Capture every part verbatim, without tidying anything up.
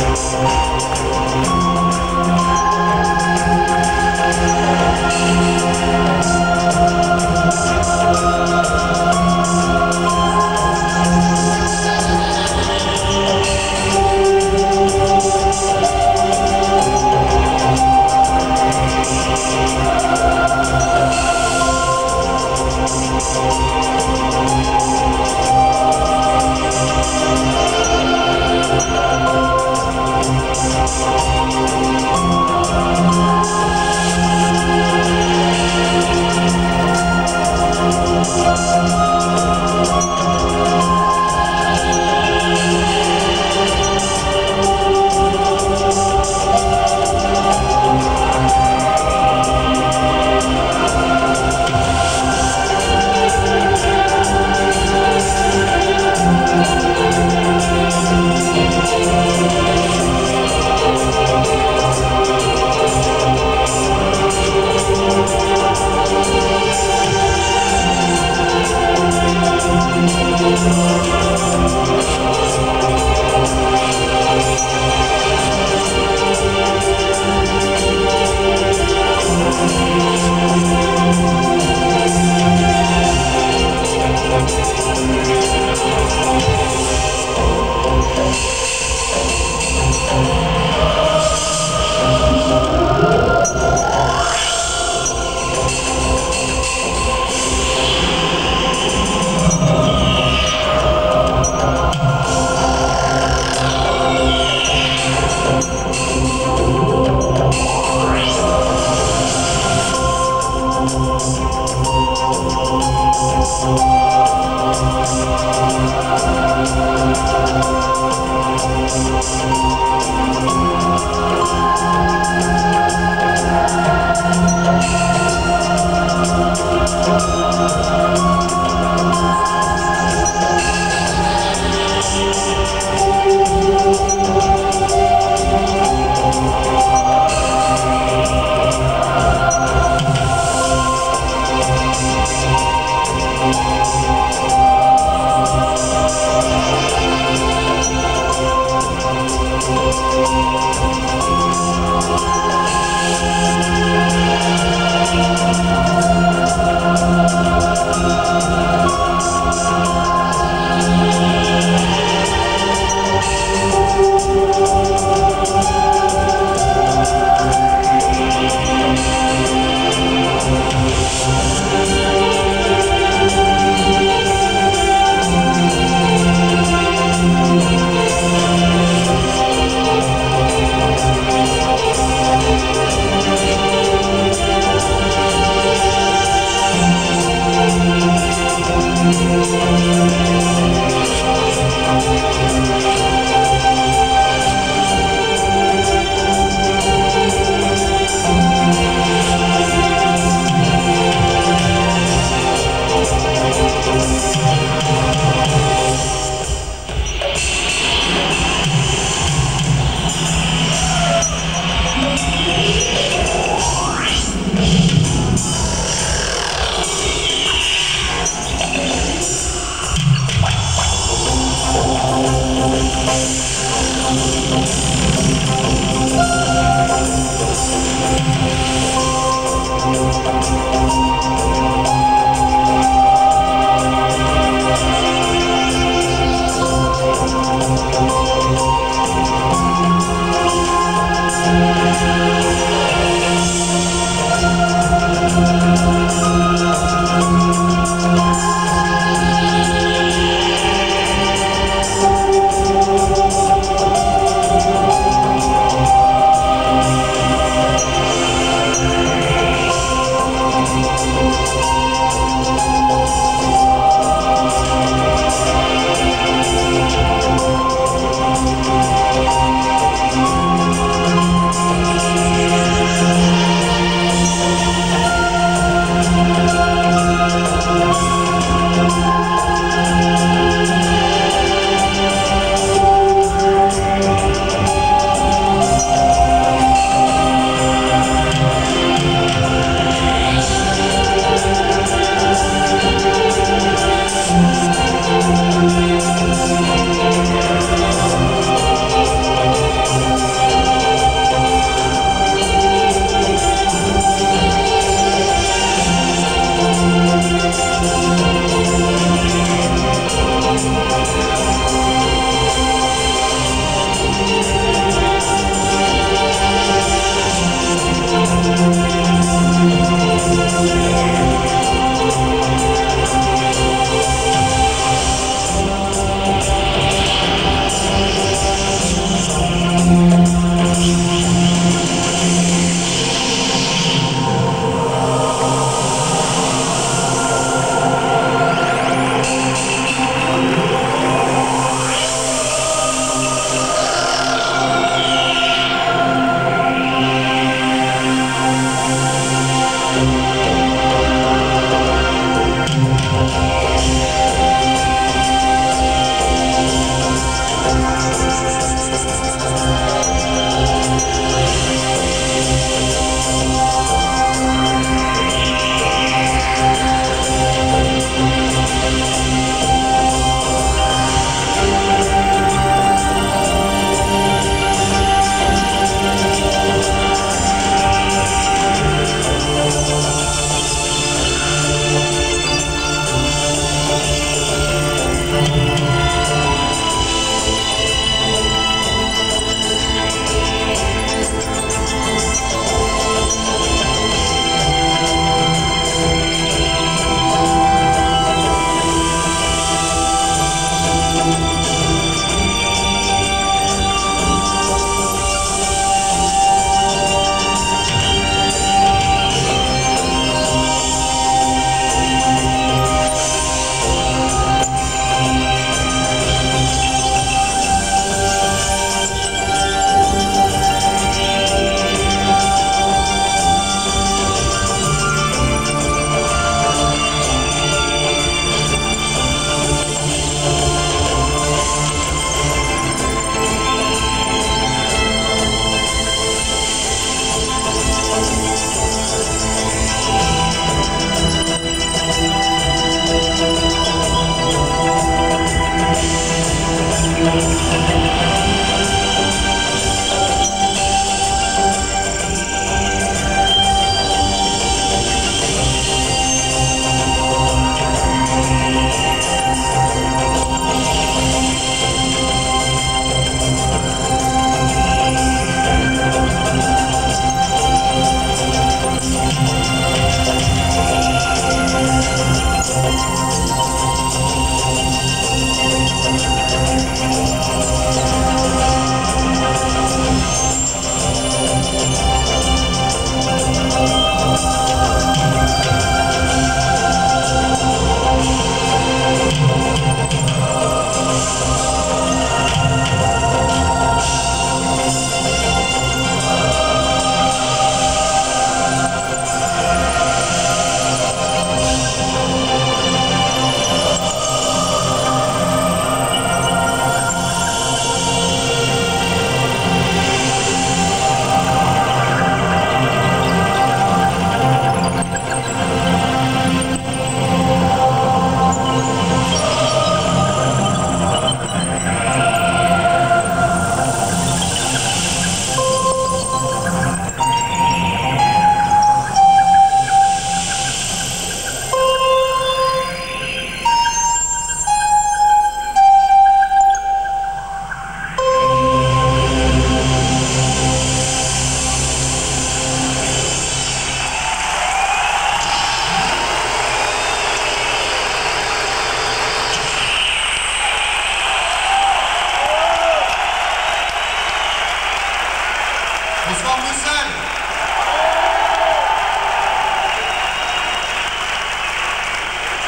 Oh,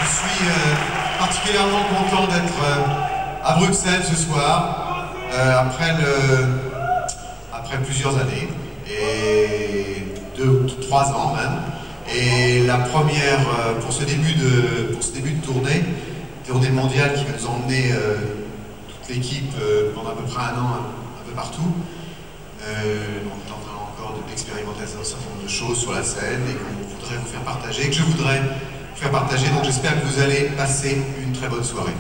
Je suis euh, particulièrement content d'être euh, à Bruxelles ce soir, euh, après, le, après plusieurs années, et deux, trois ans même. Et la première, euh, pour, ce début de, pour ce début de tournée, tournée mondiale qui va nous emmener euh, toute l'équipe euh, pendant à peu près un an, un, un peu partout. Euh, on est en train encore d'expérimenter un certain nombre de choses sur la scène et qu'on voudrait vous faire partager, que je voudrais vous faire partager. Donc j'espère que vous allez passer une très bonne soirée.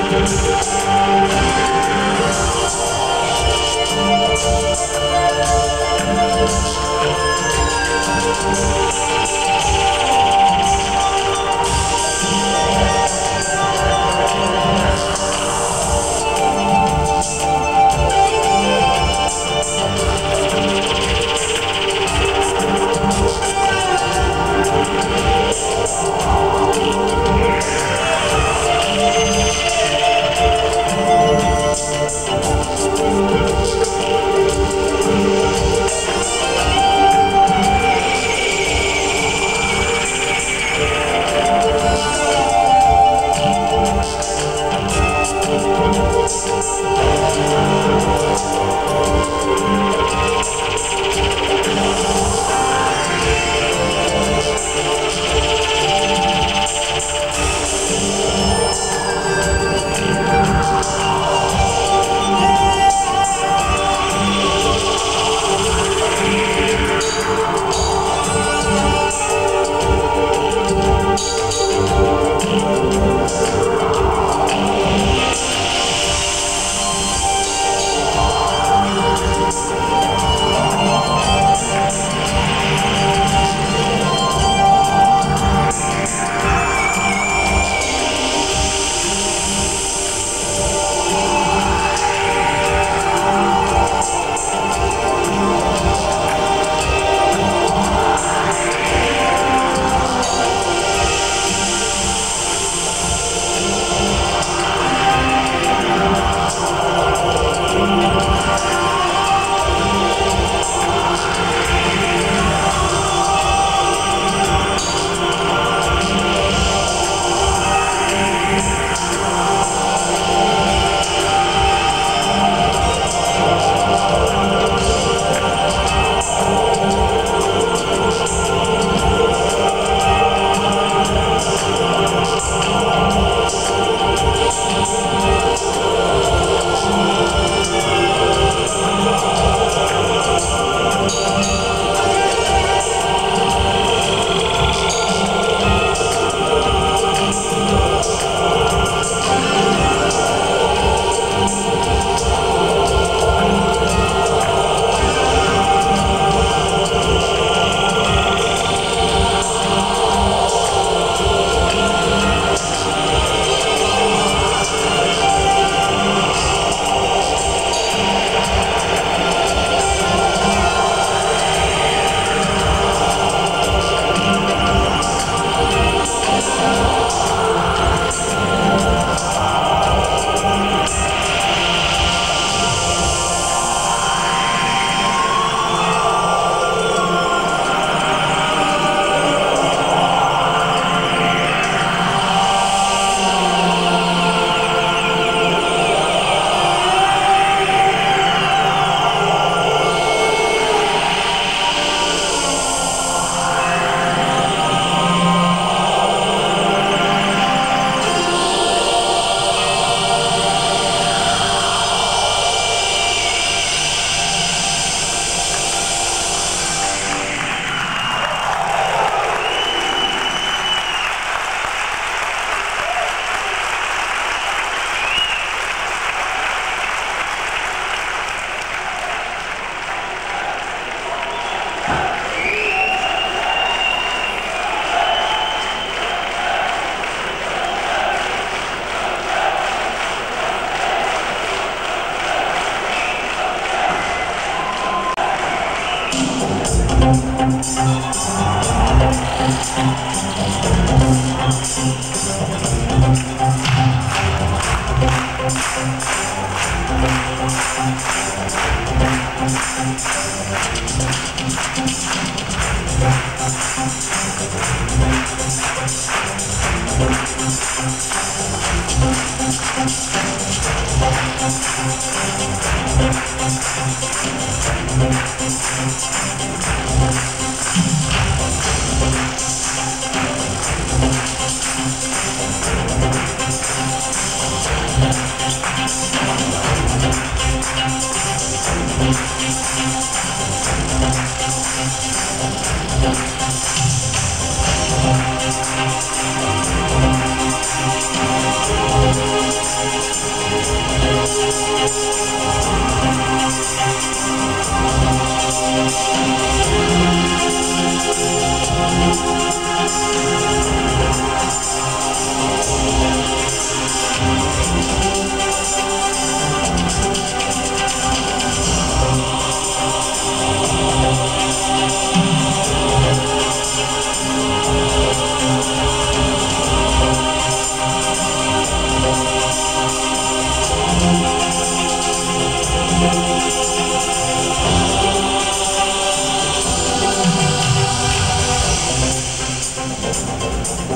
We'll be right back.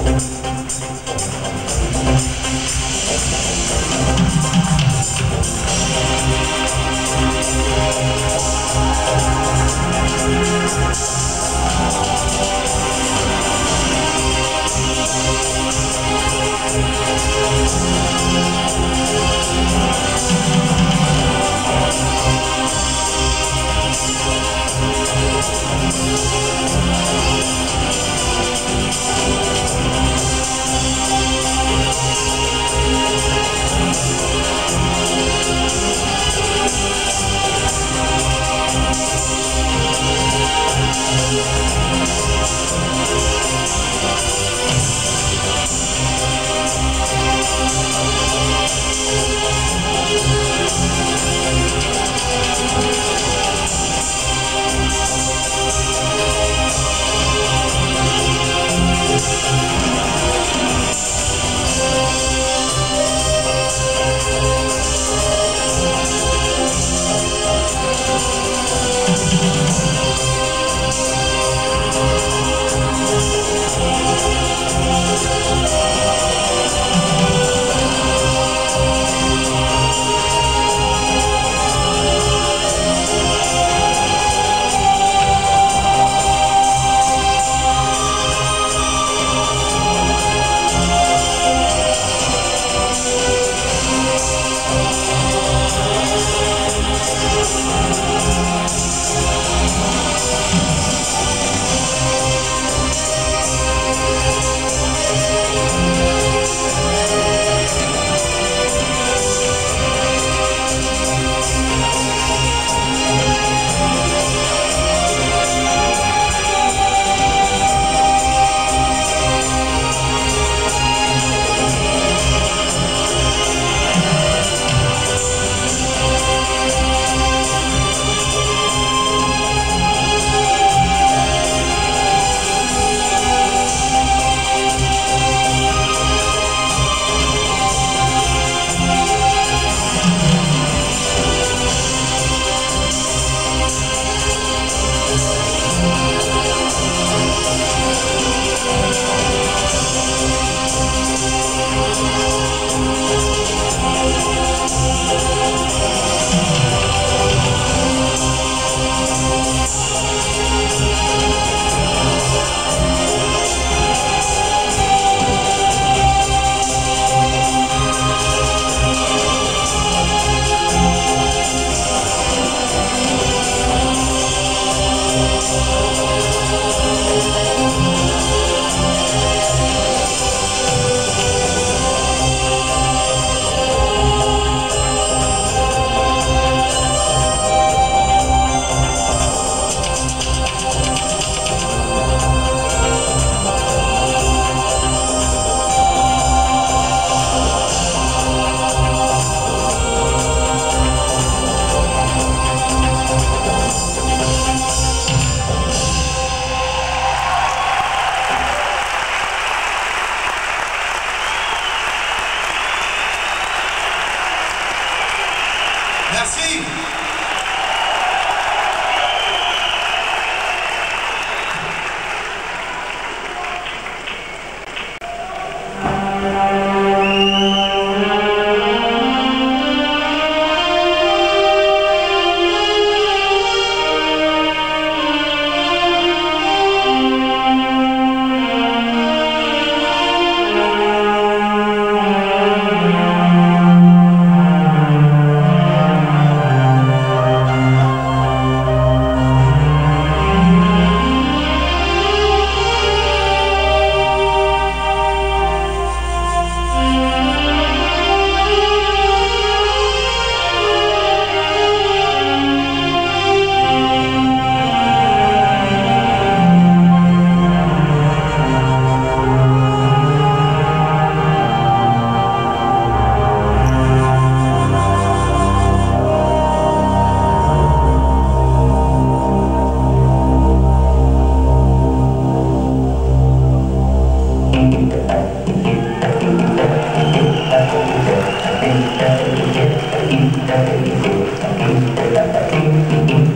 Merci.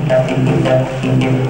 Thank you.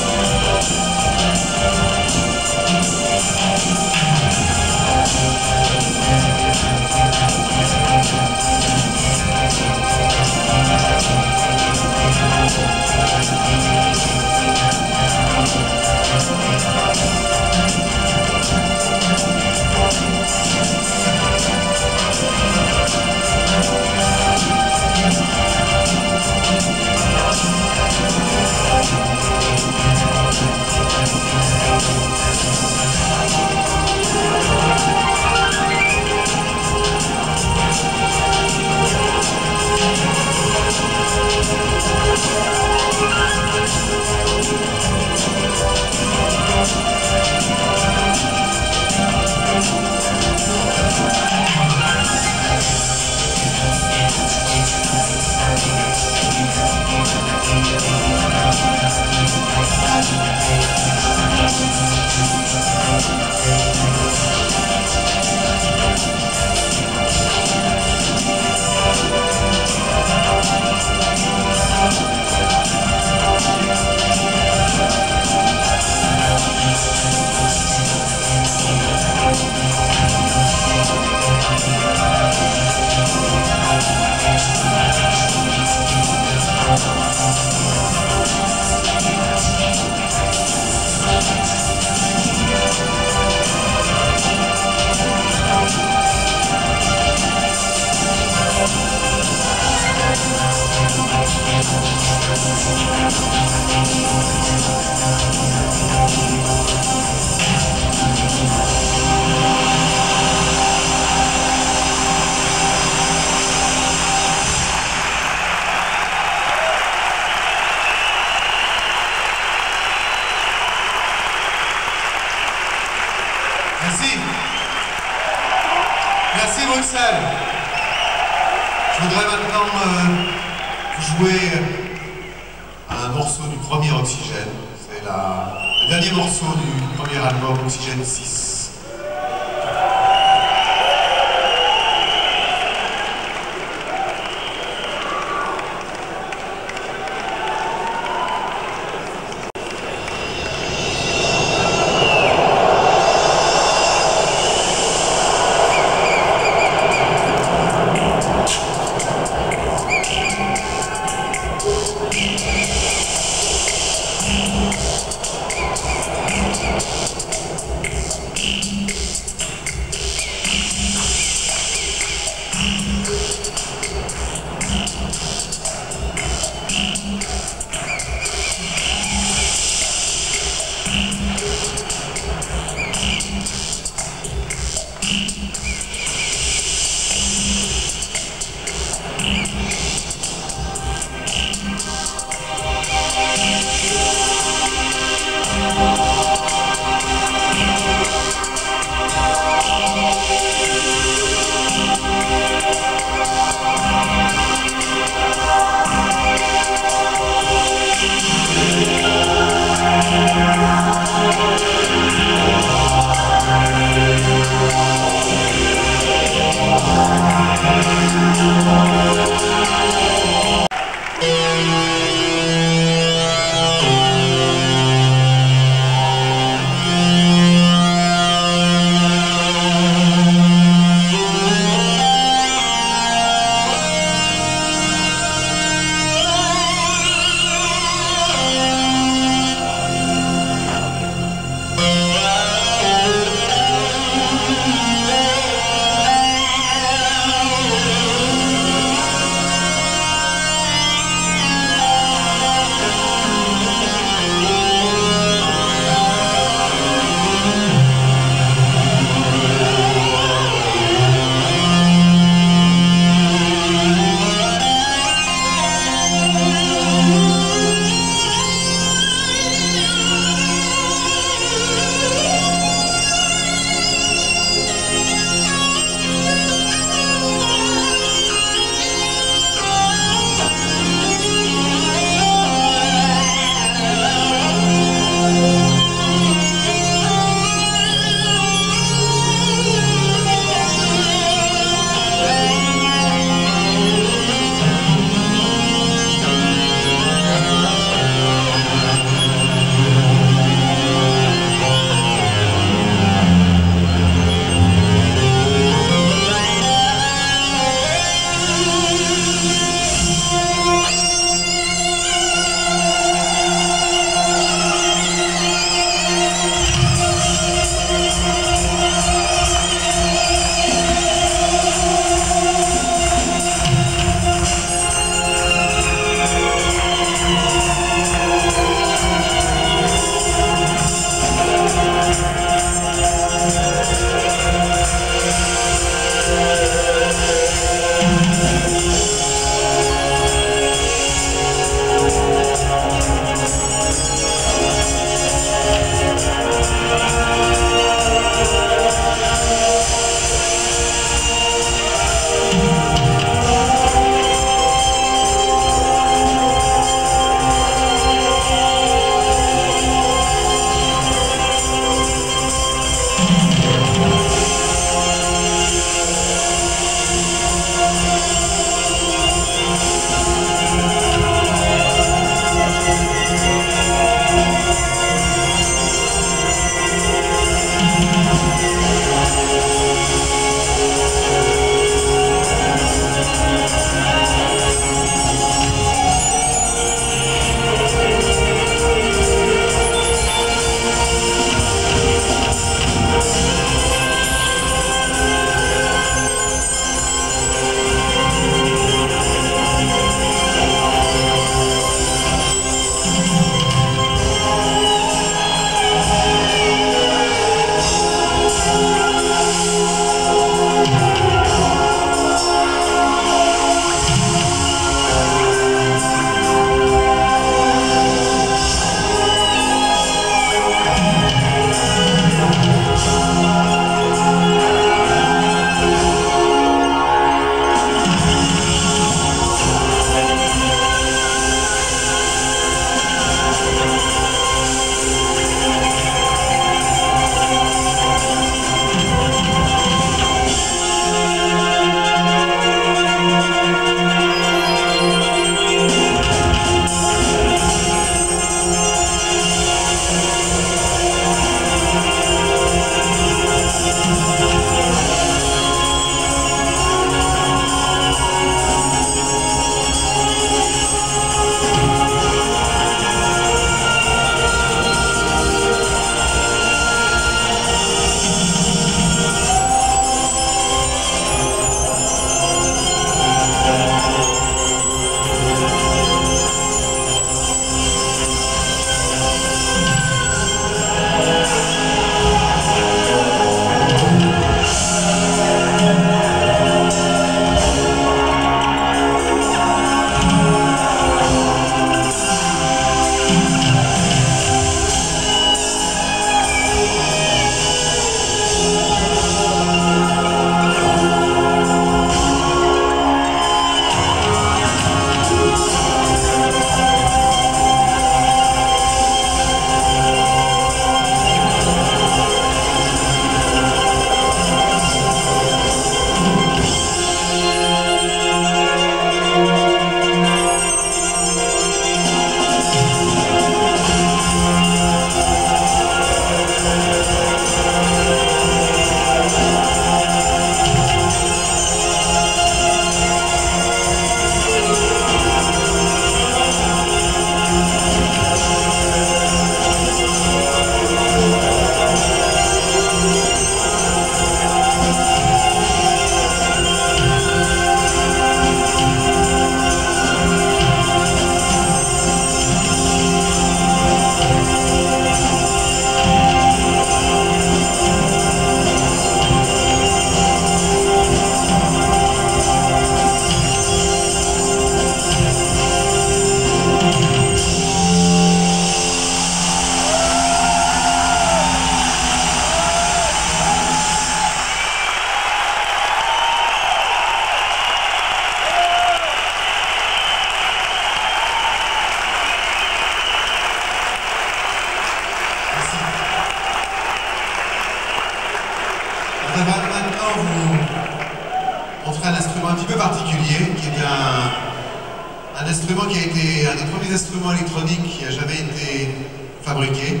vous montrer un instrument un petit peu particulier, qui est un, un instrument qui a été un des premiers instruments électroniques qui a jamais été fabriqué,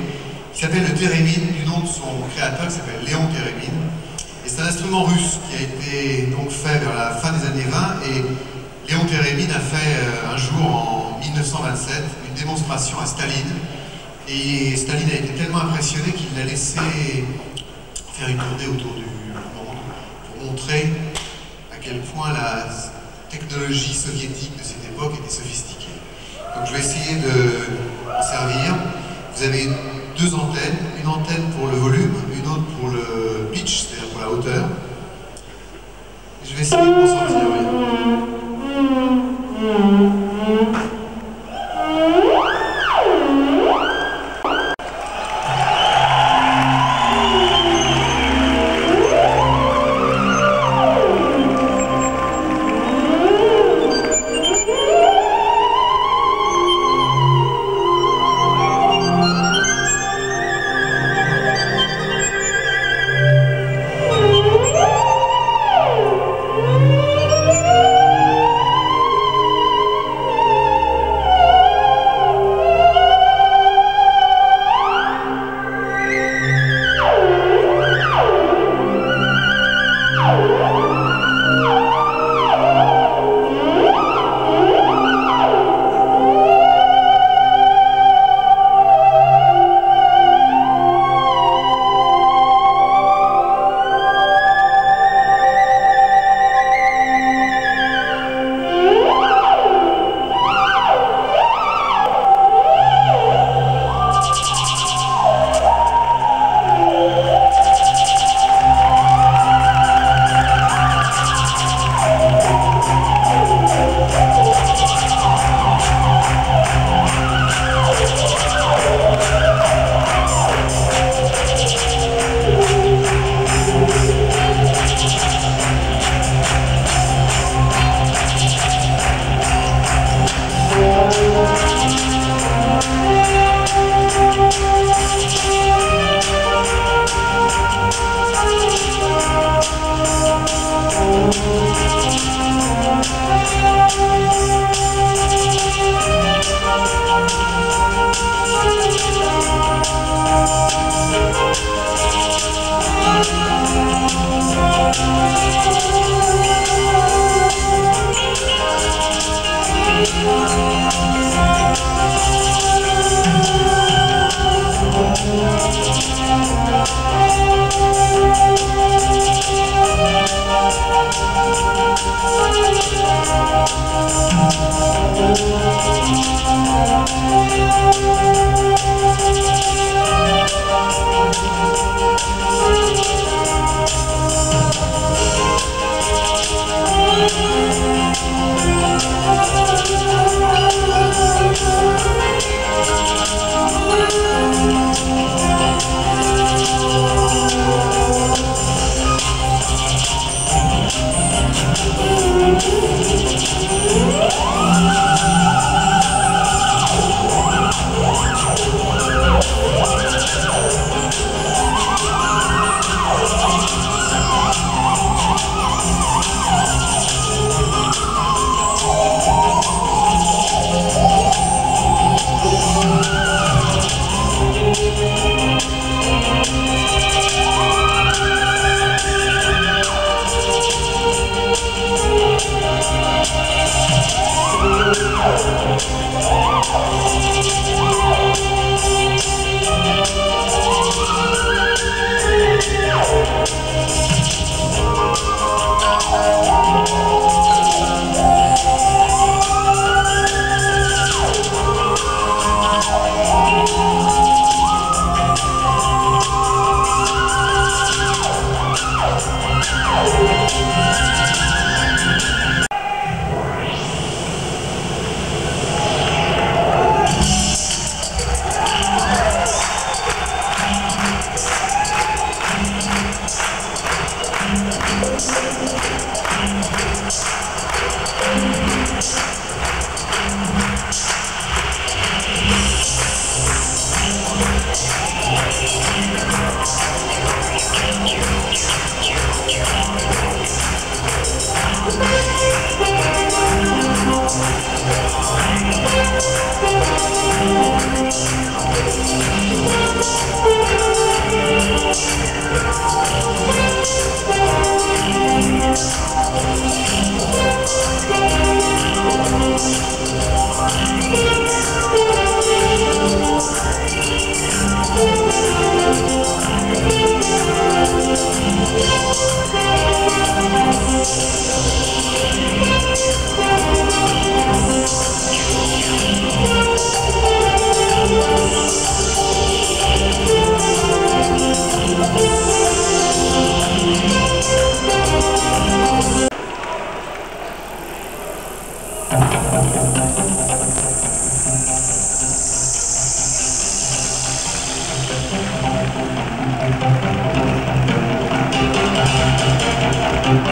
qui s'appelle le térémine, du nom de son créateur, qui s'appelle Léon Térémine. Et c'est un instrument russe qui a été donc fait vers la fin des années vingt, et Léon Térémine a fait un jour en mille neuf cent vingt-sept une démonstration à Staline. Et Staline a été tellement impressionné qu'il l'a laissé faire une tournée autour du monde pour montrer à quel point la technologie soviétique de cette époque était sophistiquée. Donc je vais essayer de m'en servir. Vous avez deux antennes, une antenne pour le volume, une autre pour le pitch, c'est-à-dire pour la hauteur. Et je vais essayer de m'en sortir. Oui. Merci.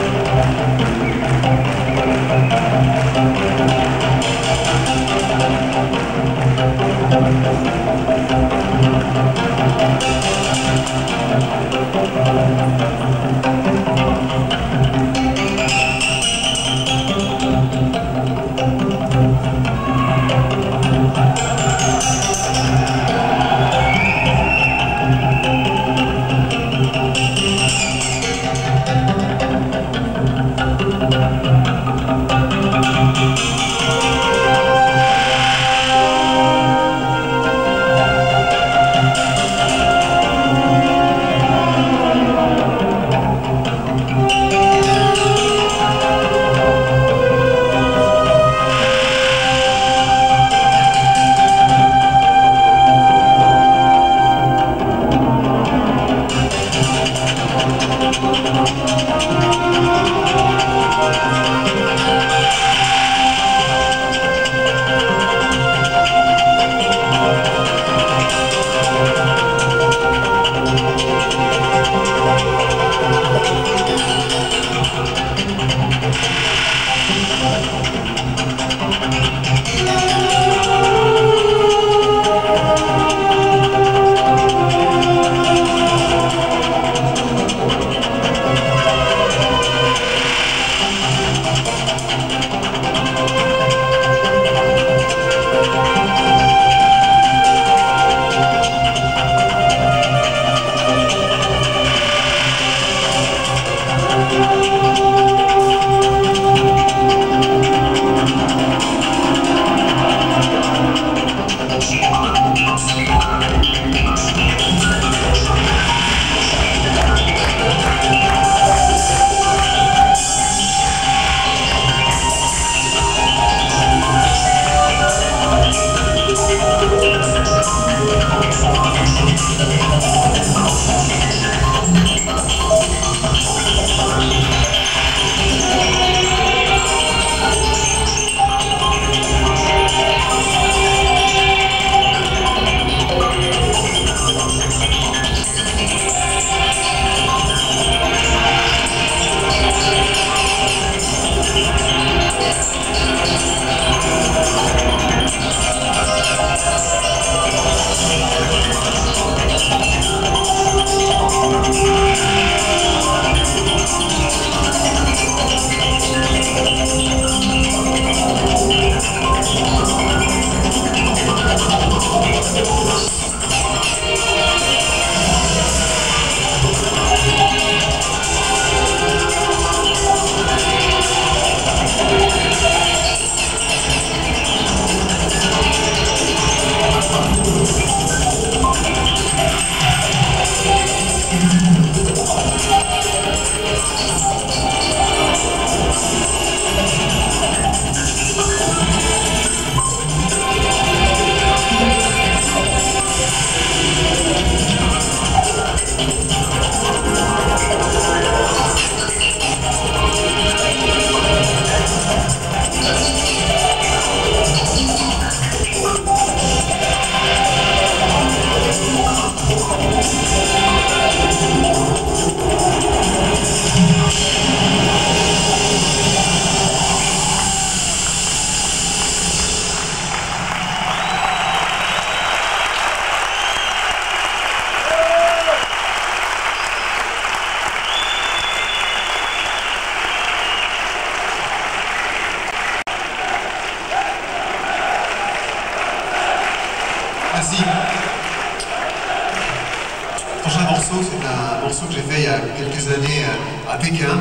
Le prochain morceau, c'est un morceau que j'ai fait il y a quelques années à Pékin.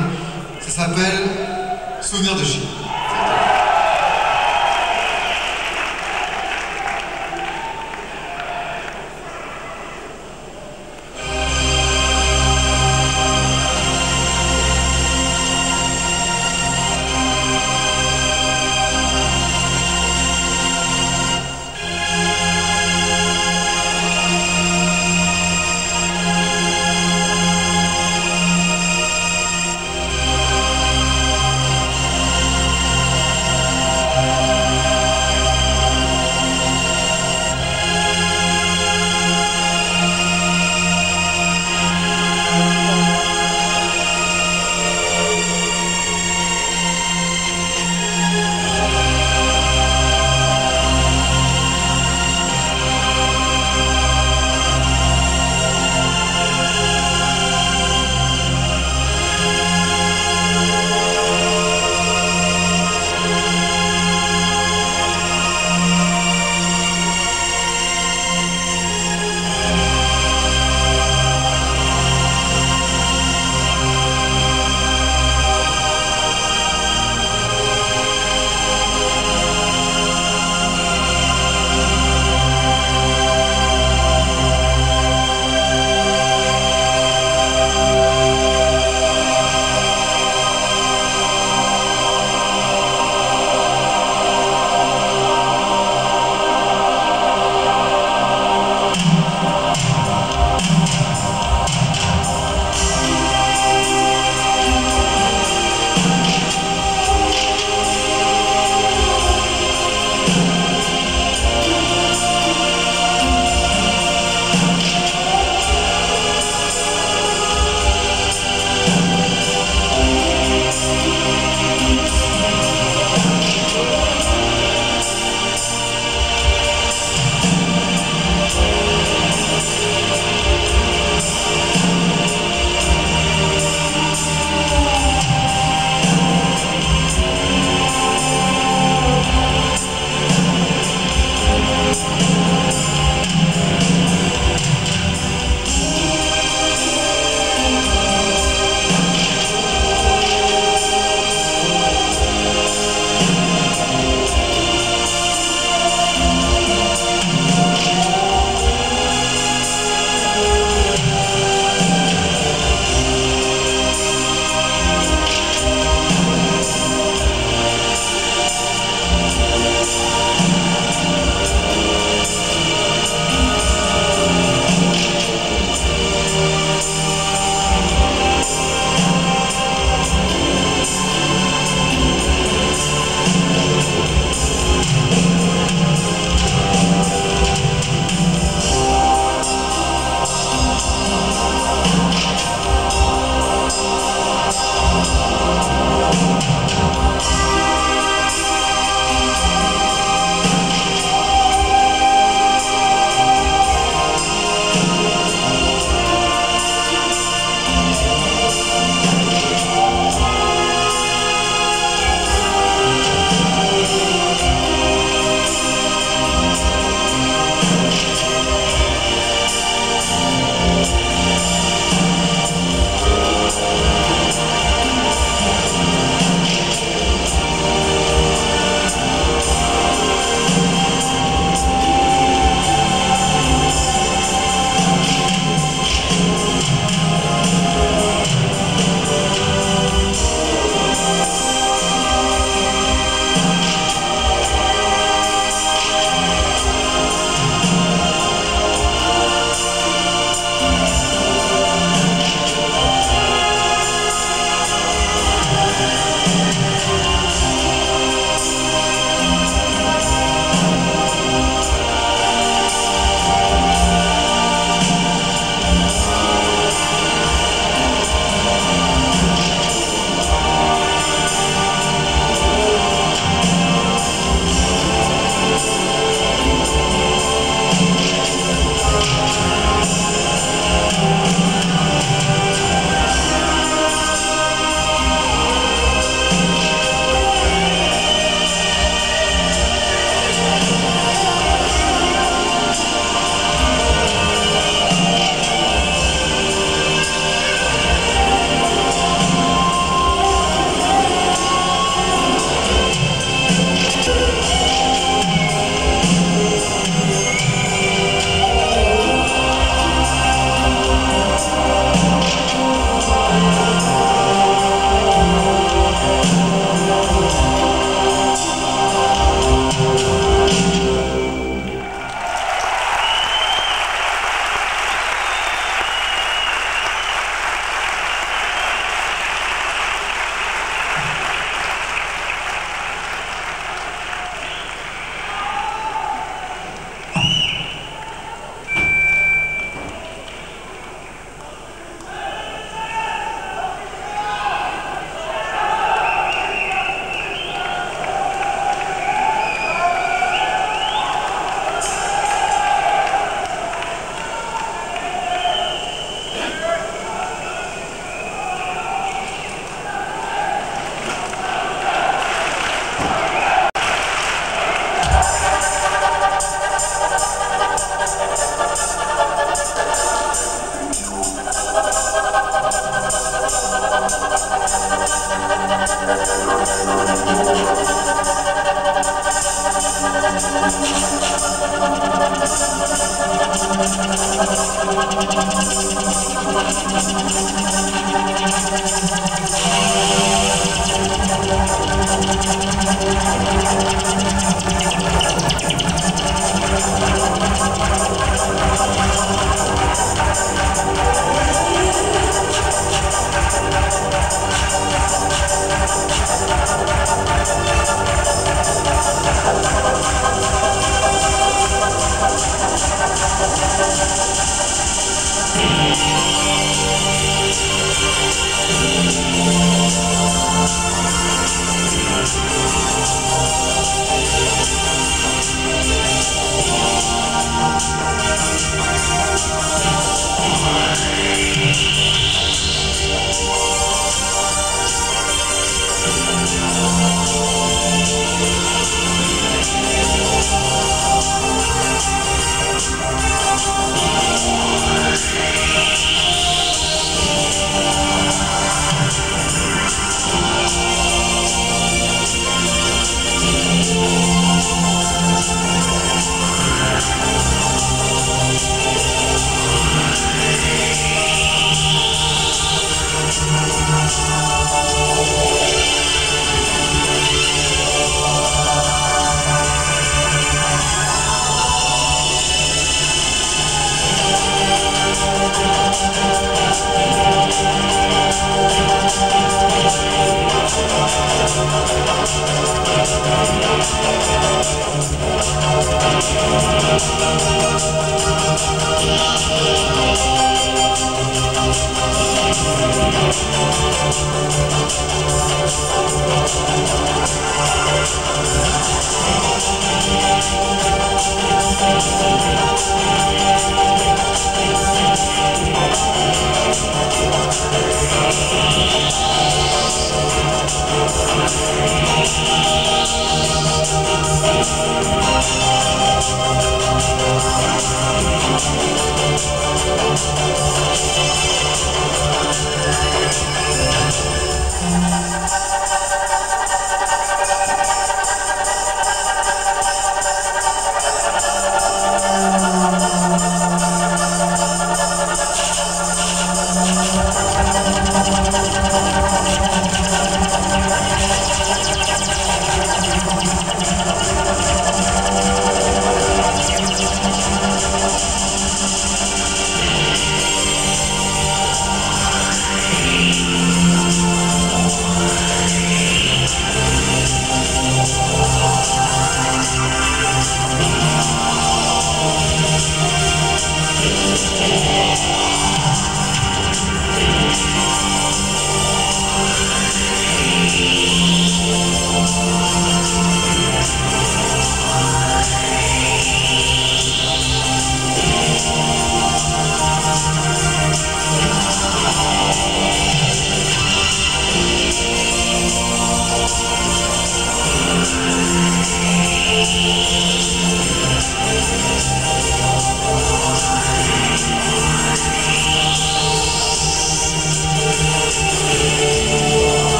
Ça s'appelle « Souvenir de Chine ».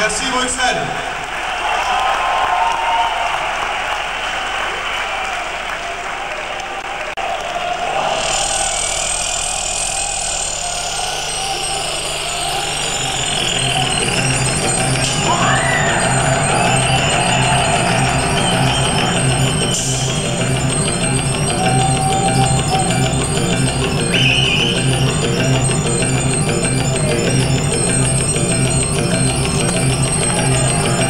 Merci, Bruxelles. We'll be right back.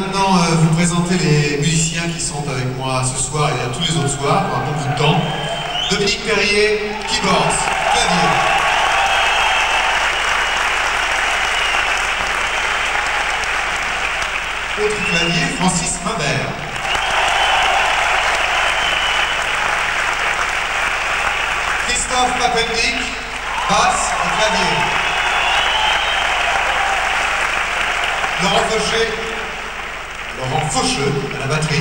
maintenant euh, vous présenter les musiciens qui sont avec moi ce soir et à tous les autres soirs, pour un bon bout de temps. Dominique Perrier, keyboards, clavier. Autre clavier, Francis Mabert. Christophe Papendick, basse et clavier. Laurent Faucheux, Laurent Faucheux à la batterie.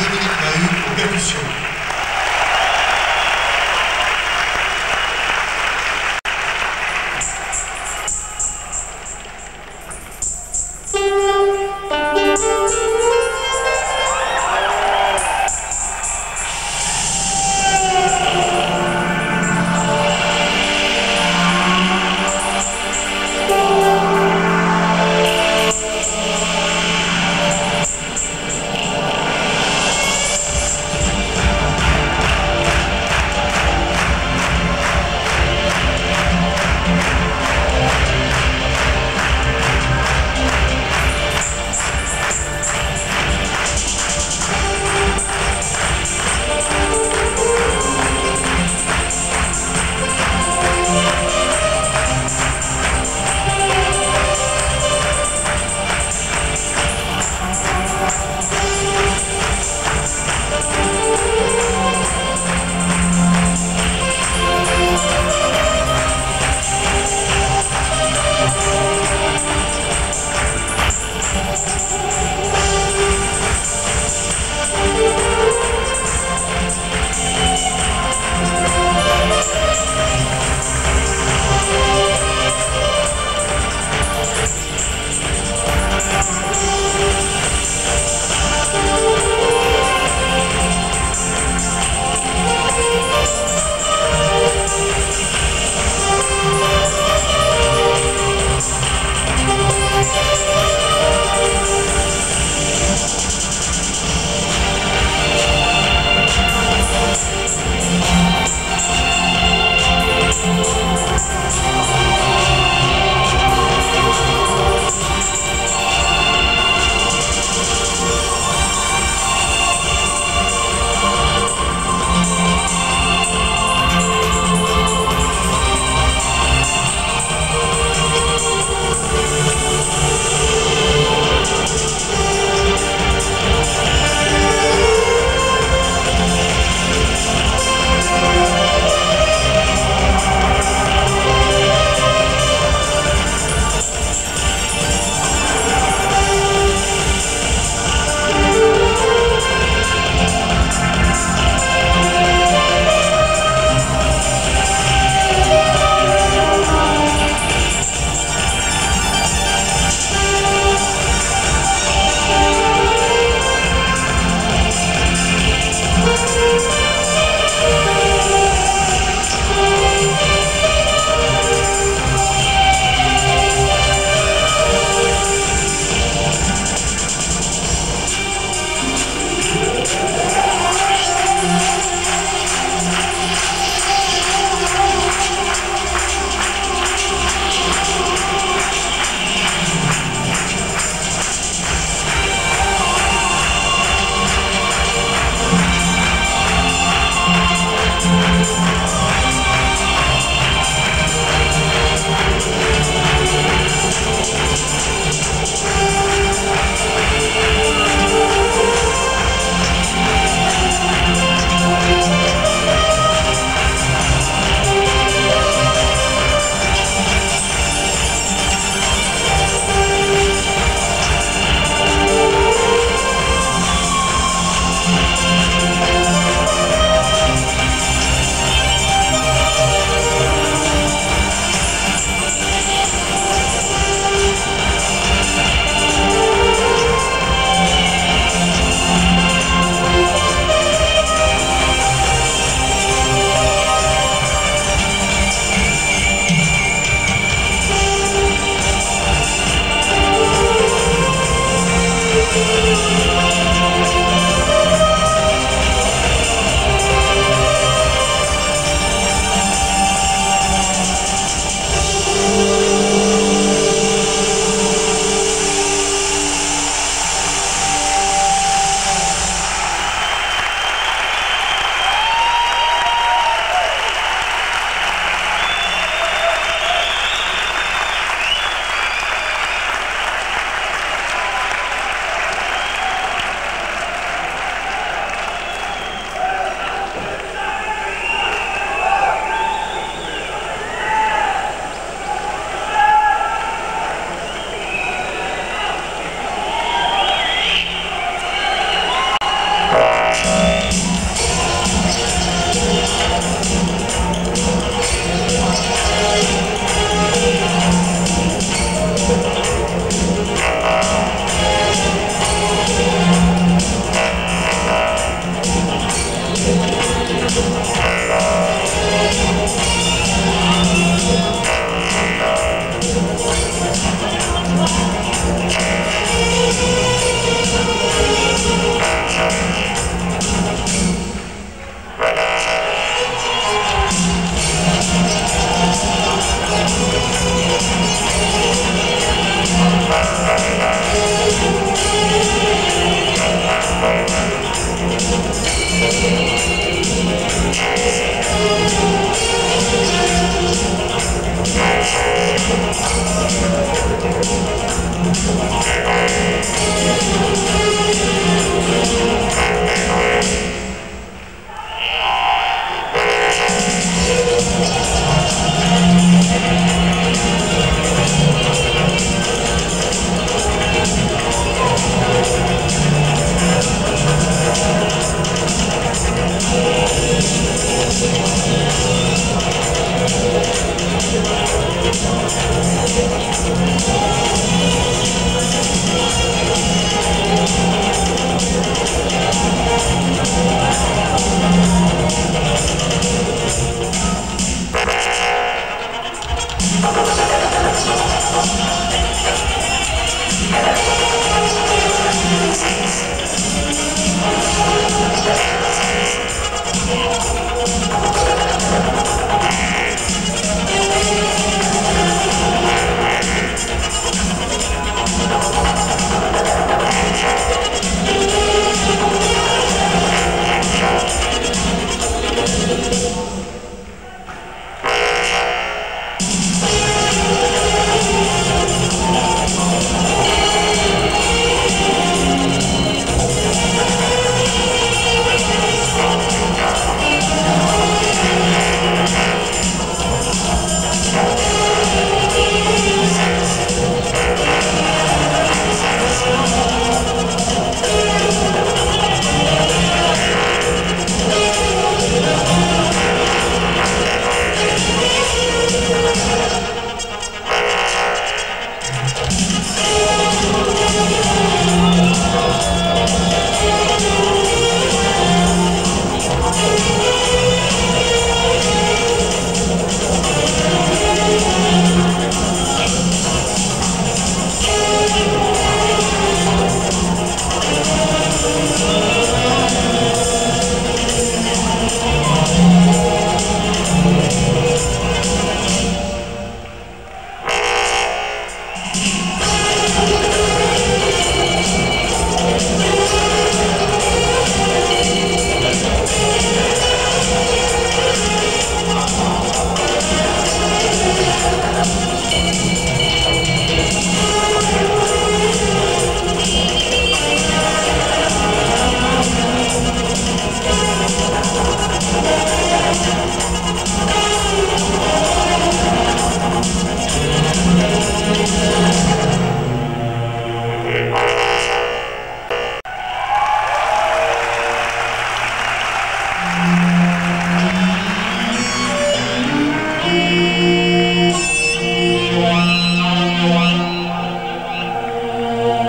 Dominique Mahut aux percussions. Oh,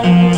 Yeah.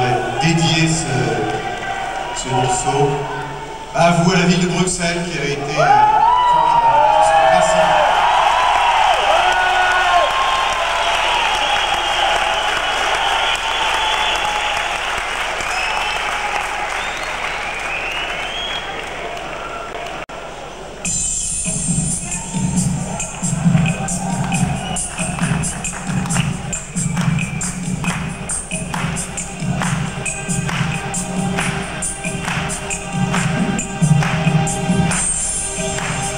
voudrais dédier ce, ce morceau à vous, à la ville de Bruxelles, qui a été euh, formidable. We'll be right back.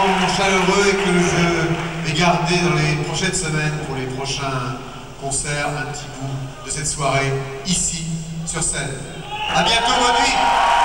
extrêmement chaleureux et que je vais garder dans les prochaines semaines pour les prochains concerts, un petit bout de cette soirée, ici, sur scène. A bientôt, bonne nuit.